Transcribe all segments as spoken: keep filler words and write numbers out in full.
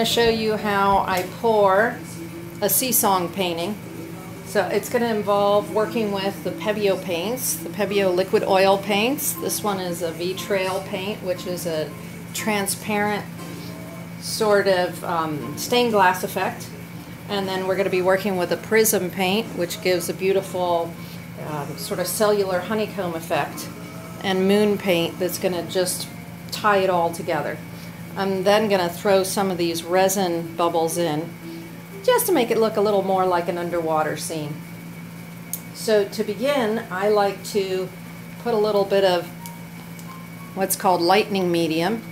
to show you how I pour a sea song painting. So it's going to involve working with the Pebeo paints, the Pebeo liquid oil paints. This one is a Vitrail paint, which is a transparent sort of um, stained glass effect. And then we're going to be working with a Prisme paint, which gives a beautiful um, sort of cellular honeycomb effect, and moon paint that's going to just tie it all together. I'm then going to throw some of these resin bubbles in just to make it look a little more like an underwater scene. So to begin, I like to put a little bit of what's called lightning medium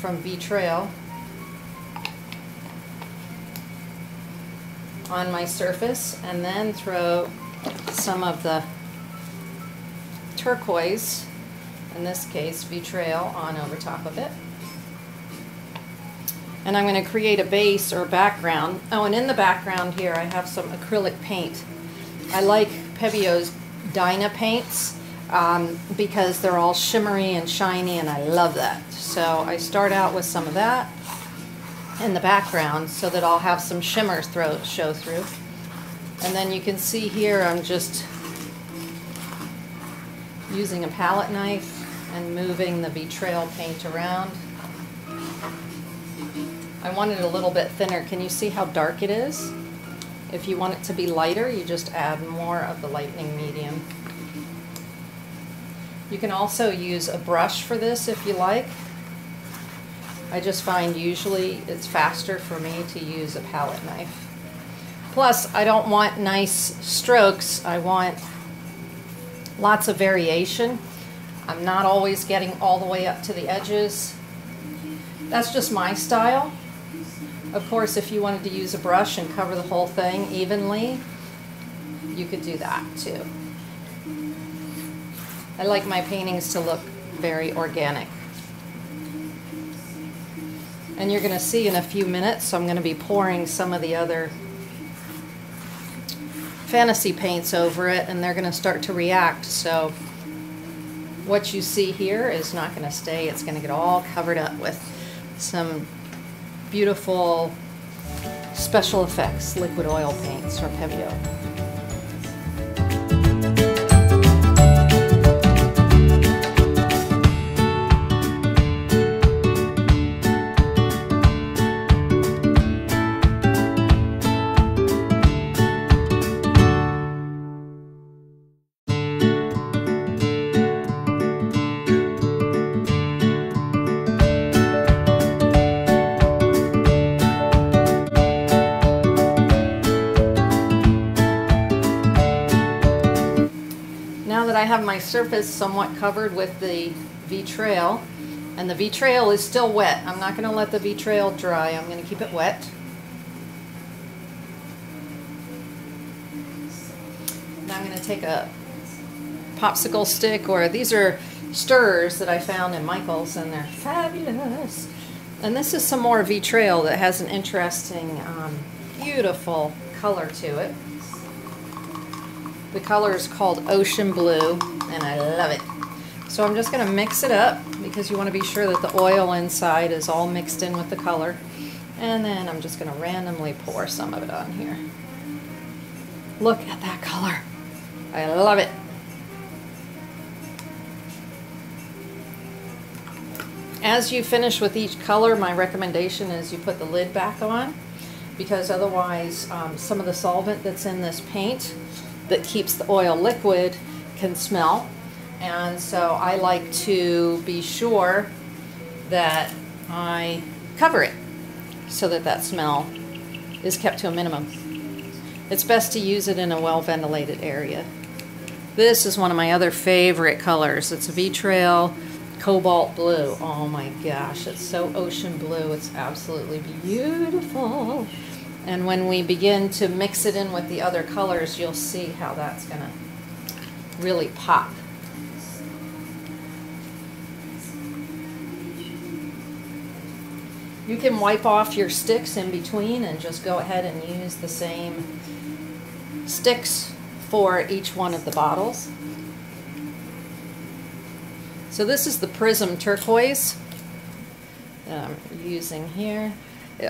from Vitrail on my surface, and then throw some of the turquoise, in this case Vitrail, on over top of it. And I'm going to create a base or background. Oh, and in the background here I have some acrylic paint. I like Pebeo's Dyna paints um, because they're all shimmery and shiny, and I love that. So I start out with some of that in the background so that I'll have some shimmer throw, show through. And then you can see here I'm just using a palette knife and moving the Vitrail paint around. I want it a little bit thinner. Can you see how dark it is? If you want it to be lighter, you just add more of the lightning medium. You can also use a brush for this if you like. I just find usually it's faster for me to use a palette knife. Plus, I don't want nice strokes. I want lots of variation. I'm not always getting all the way up to the edges. That's just my style. Of course, if you wanted to use a brush and cover the whole thing evenly, you could do that too. I like my paintings to look very organic. And you're going to see in a few minutes, I'm going to be pouring some of the other fantasy paints over it, and they're going to start to react. So what you see here is not going to stay. It's going to get all covered up with some beautiful special effects liquid oil paints from Pebeo. I have my surface somewhat covered with the Vitrail, and the Vitrail is still wet. I'm not going to let the Vitrail dry. I'm going to keep it wet. And I'm going to take a popsicle stick, or these are stirrers that I found in Michaels, and they're fabulous. And this is some more Vitrail that has an interesting, um, beautiful color to it. The color is called Ocean Blue, and I love it. So I'm just going to mix it up because you want to be sure that the oil inside is all mixed in with the color. And then I'm just going to randomly pour some of it on here. Look at that color. I love it. As you finish with each color, my recommendation is you put the lid back on, because otherwise um, some of the solvent that's in this paint that keeps the oil liquid can smell. And so I like to be sure that I cover it so that that smell is kept to a minimum. It's best to use it in a well-ventilated area. This is one of my other favorite colors. It's a Vitrail cobalt blue. Oh my gosh, it's so ocean blue. It's absolutely beautiful. And when we begin to mix it in with the other colors, you'll see how that's going to really pop. You can wipe off your sticks in between and just go ahead and use the same sticks for each one of the bottles. So this is the Prism turquoise. um, using here.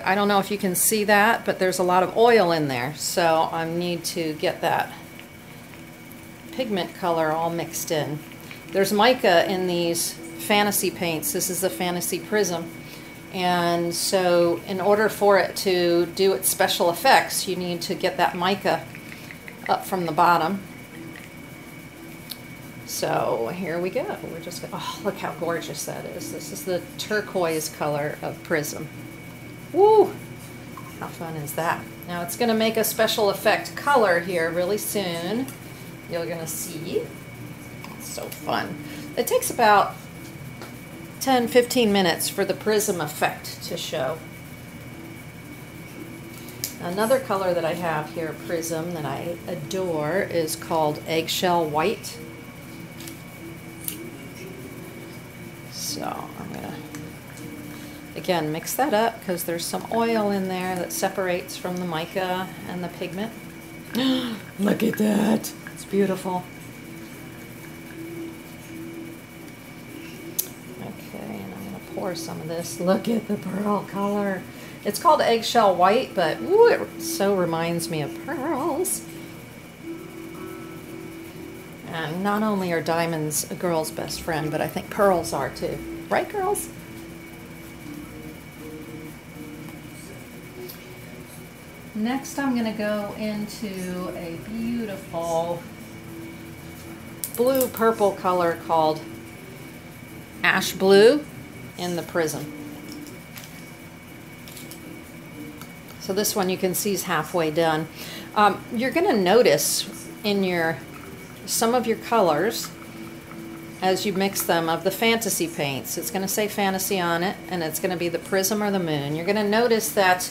I don't know if you can see that, but there's a lot of oil in there, so I need to get that pigment color all mixed in. There's mica in these fantasy paints. This is the Fantasy Prism, and so in order for it to do its special effects, you need to get that mica up from the bottom. So here we go. We're just gonna, oh, look how gorgeous that is. This is the turquoise color of Prism. Woo! How fun is that? Now it's going to make a special effect color here really soon. You're going to see. It's so fun. It takes about ten to fifteen minutes for the prism effect to show. Another color that I have here, Prism, that I adore is called Eggshell White. So I'm going to again, mix that up because there's some oil in there that separates from the mica and the pigment. Look at that! It's beautiful. Okay, and I'm going to pour some of this. Look at the pearl color. It's called Eggshell White, but ooh, it so reminds me of pearls. And not only are diamonds a girl's best friend, but I think pearls are too. Right, girls? Next, I'm going to go into a beautiful blue-purple color called Ash Blue in the Prism. So this one you can see is halfway done. Um, you're going to notice in your some of your colors as you mix them of the fantasy paints. It's going to say fantasy on it, and it's going to be the prism or the moon. You're going to notice that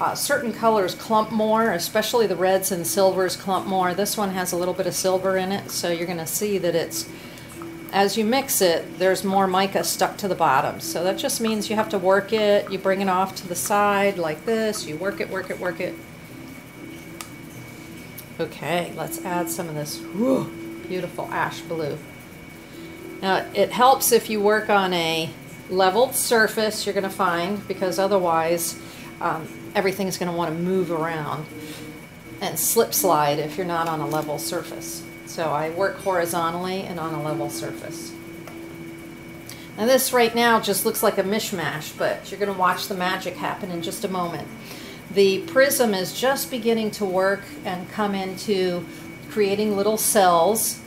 Uh, certain colors clump more, especially the reds and silvers clump more. This one has a little bit of silver in it, so you're going to see that it's, as you mix it, there's more mica stuck to the bottom. So that just means you have to work it. You bring it off to the side like this. You work it, work it, work it. Okay, let's add some of this whew, beautiful ash blue. Now, it helps if you work on a leveled surface, you're going to find, because otherwise Um, everything is going to want to move around and slip slide if you're not on a level surface. So I work horizontally and on a level surface. Now this right now just looks like a mishmash, but you're going to watch the magic happen in just a moment. The prism is just beginning to work and come into creating little cells,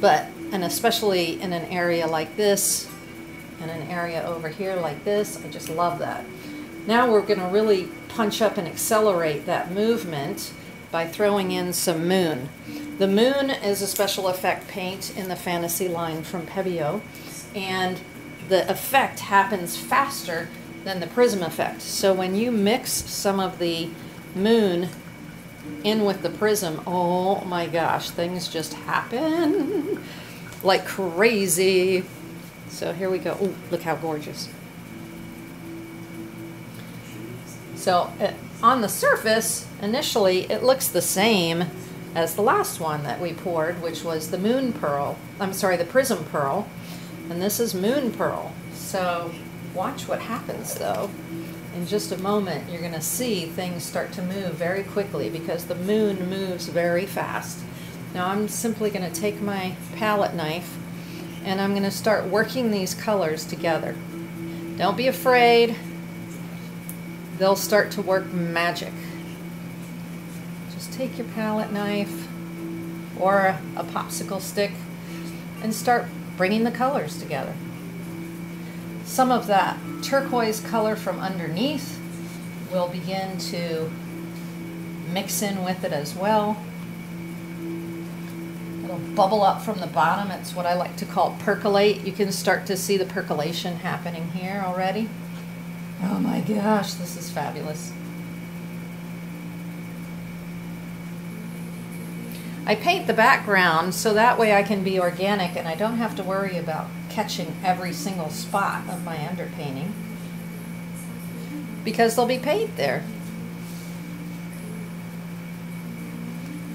but and especially in an area like this and an area over here like this. I just love that. Now we're going to really punch up and accelerate that movement by throwing in some moon. The moon is a special effect paint in the fantasy line from Pebeo, and the effect happens faster than the prism effect. So when you mix some of the moon in with the prism, oh my gosh, things just happen like crazy. So here we go. Oh, look how gorgeous. So it, on the surface, initially, it looks the same as the last one that we poured, which was the moon pearl. I'm sorry, the prism pearl. And this is moon pearl. So watch what happens, though. In just a moment, you're going to see things start to move very quickly because the moon moves very fast. Now I'm simply going to take my palette knife and I'm going to start working these colors together. Don't be afraid. They'll start to work magic. Just take your palette knife or a, a popsicle stick and start bringing the colors together. Some of that turquoise color from underneath will begin to mix in with it as well. It'll bubble up from the bottom. It's what I like to call percolate. You can start to see the percolation happening here already. Oh my gosh, this is fabulous. I paint the background so that way I can be organic and I don't have to worry about catching every single spot of my underpainting because there'll be paint there.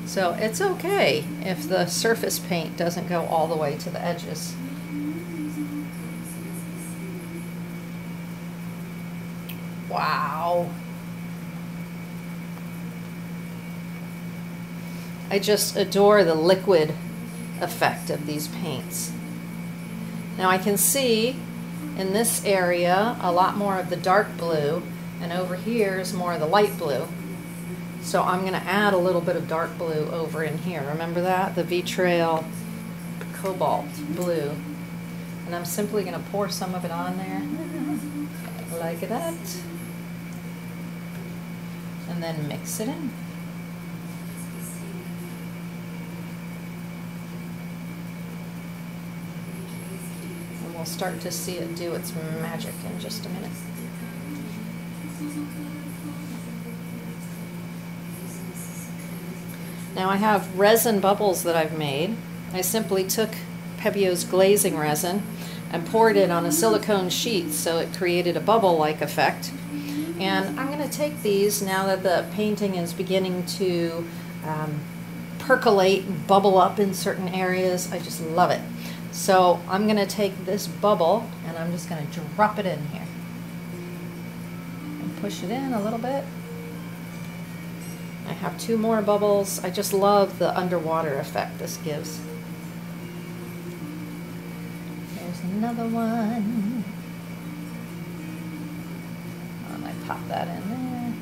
So it's okay if the surface paint doesn't go all the way to the edges. Wow. I just adore the liquid effect of these paints. Now I can see in this area a lot more of the dark blue, and over here is more of the light blue. So I'm going to add a little bit of dark blue over in here. Remember that? The Vitrail Cobalt Blue. And I'm simply going to pour some of it on there, like that, and then mix it in. And we'll start to see it do its magic in just a minute. Now I have resin bubbles that I've made. I simply took Pebeo's glazing resin and poured it on a silicone sheet so it created a bubble-like effect. And I'm going to take these now that the painting is beginning to um, percolate and bubble up in certain areas. I just love it. So I'm going to take this bubble and I'm just going to drop it in here. And push it in a little bit. I have two more bubbles. I just love the underwater effect this gives. There's another one. And I pop that in there.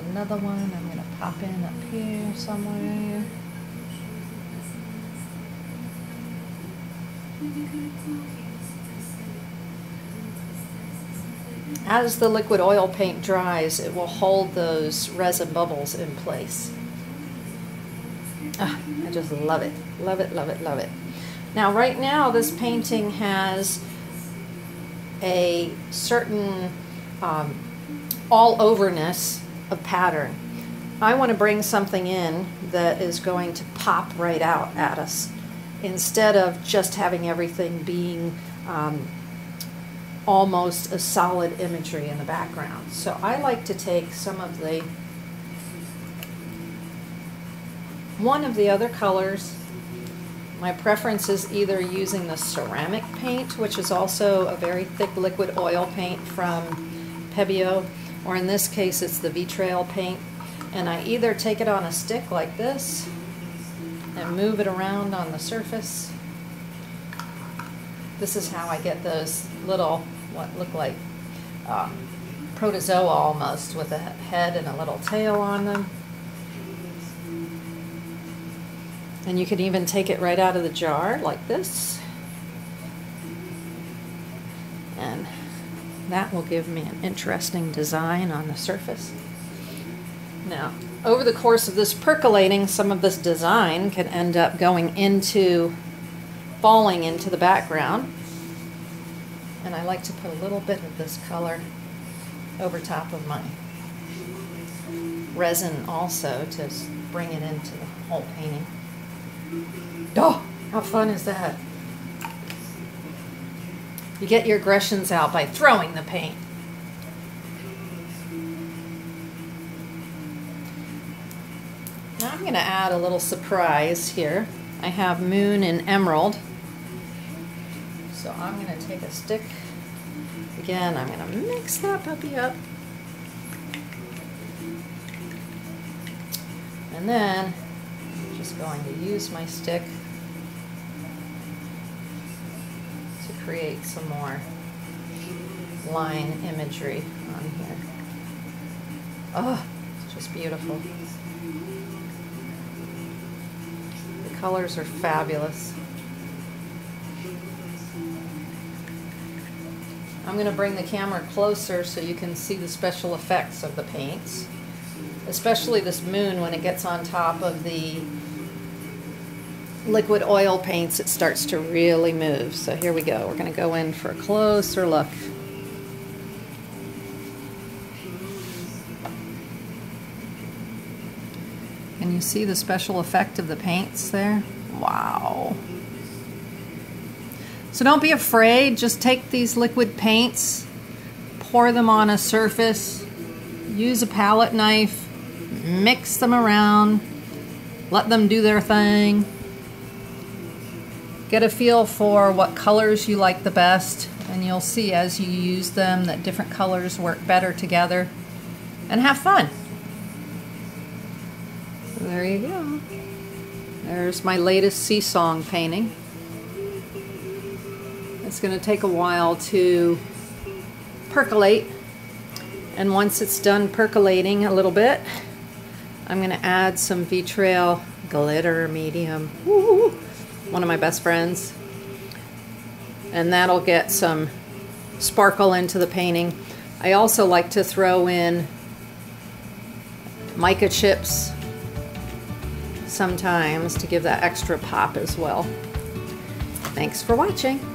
And another one I'm going to pop in up here somewhere. As the liquid oil paint dries, it will hold those resin bubbles in place. Oh, I just love it. Love it, love it, love it. Now, right now, this painting has a certain um, all-overness of pattern. I want to bring something in that is going to pop right out at us instead of just having everything being um, almost a solid imagery in the background. So I like to take some of the one of the other colors. My preference is either using the ceramic paint, which is also a very thick liquid oil paint from Pebeo, or in this case it's the Vitrail paint, and I either take it on a stick like this and move it around on the surface. This is how I get those little, what look like uh, protozoa almost, with a head and a little tail on them. And you can even take it right out of the jar like this. And that will give me an interesting design on the surface. Now, over the course of this percolating, some of this design can end up going into, falling into the background. And I like to put a little bit of this color over top of my resin also to bring it into the whole painting. Oh, how fun is that? You get your aggressions out by throwing the paint. Now I'm going to add a little surprise here. I have moon and emerald. So I'm going to take a stick. Again, I'm going to mix that puppy up. And then I'm just going to use my stick to create some more line imagery on here. Oh, it's just beautiful. The colors are fabulous. I'm going to bring the camera closer so you can see the special effects of the paints, especially this moon. When it gets on top of the liquid oil paints, it starts to really move. So here we go. We're going to go in for a closer look. Can you see the special effect of the paints there? Wow. So don't be afraid, just take these liquid paints, pour them on a surface, use a palette knife, mix them around, let them do their thing. Get a feel for what colors you like the best and you'll see as you use them that different colors work better together, and have fun. So there you go. There's my latest sea song painting. It's going to take a while to percolate, and once it's done percolating a little bit, I'm going to add some Vitrail glitter medium. Woo! One of my best friends. And that'll get some sparkle into the painting. I also like to throw in mica chips sometimes to give that extra pop as well. Thanks for watching.